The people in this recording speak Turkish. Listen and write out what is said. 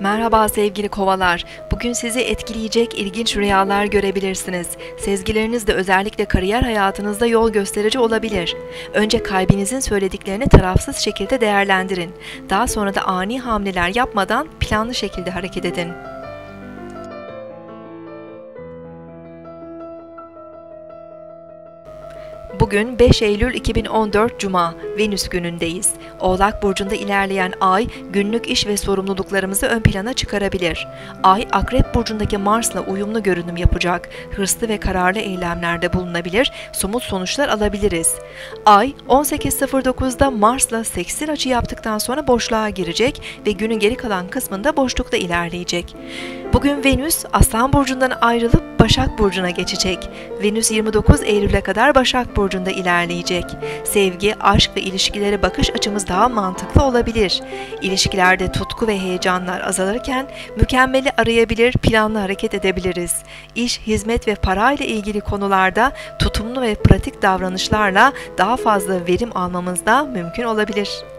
Merhaba sevgili kovalar, bugün sizi etkileyecek ilginç rüyalar görebilirsiniz. Sezgileriniz de özellikle kariyer hayatınızda yol gösterici olabilir. Önce kalbinizin söylediklerini tarafsız şekilde değerlendirin. Daha sonra da ani hamleler yapmadan planlı şekilde hareket edin. Bugün 5 Eylül 2014 Cuma, Venüs günündeyiz. Oğlak Burcu'nda ilerleyen ay, günlük iş ve sorumluluklarımızı ön plana çıkarabilir. Ay, Akrep Burcu'ndaki Mars'la uyumlu görünüm yapacak, hırslı ve kararlı eylemlerde bulunabilir, somut sonuçlar alabiliriz. Ay, 18.09'da Mars'la seksil açı yaptıktan sonra boşluğa girecek ve günün geri kalan kısmında boşlukta ilerleyecek. Bugün Venüs, Aslan Burcu'ndan ayrılıp Başak Burcu'na geçecek. Venüs 29 Eylül'e kadar Başak Burcu'nda ilerleyecek. Sevgi, aşk ve ilişkilere bakış açımız daha mantıklı olabilir. İlişkilerde tutku ve heyecanlar azalırken mükemmeli arayabilir, planlı hareket edebiliriz. İş, hizmet ve parayla ilgili konularda tutumlu ve pratik davranışlarla daha fazla verim almamız da mümkün olabilir.